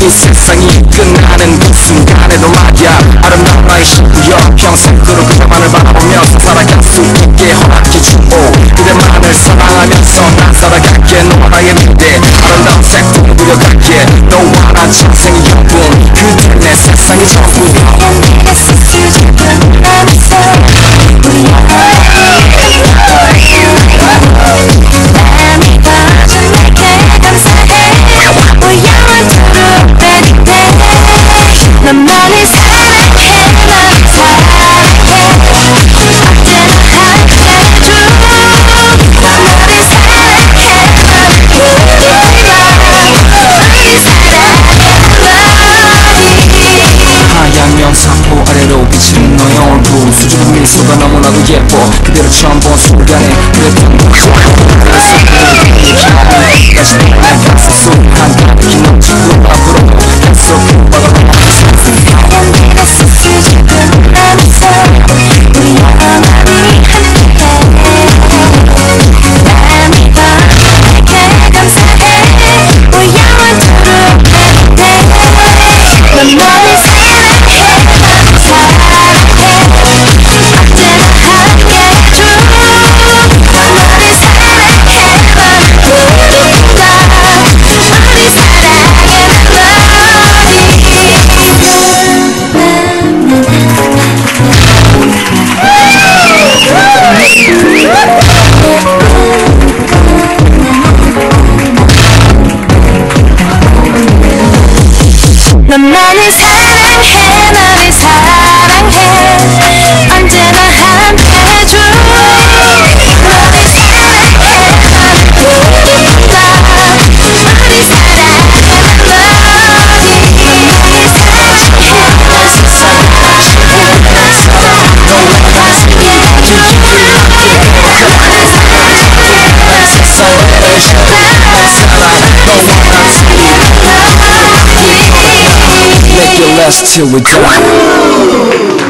이 세상이 끝나는 그 순간에도 말야 아름다운 나의 시구여 평생 그로 그대만을 바라보면서 살아갈 수 있게 허락해주고 그대만을 사랑하면서 난 살아갈게 너와 나의 미래 아름다운 색도 그려갈게 너와 난 전생의 여분 그대 내 세상의 전부 사포 아래로 비치는 너의 얼굴 수줍은 미소가 너무나도 예뻐 그대로 처음 본 순간에 그대 뜬금을 쏟아내는 다시 내 가슴 속한 가득히 넘치고 앞으로 계속 오빠가 넌 나를 사랑해 나를 사랑해 언제나 함께 해줘 너를 사랑해 넌 나를 Till we die.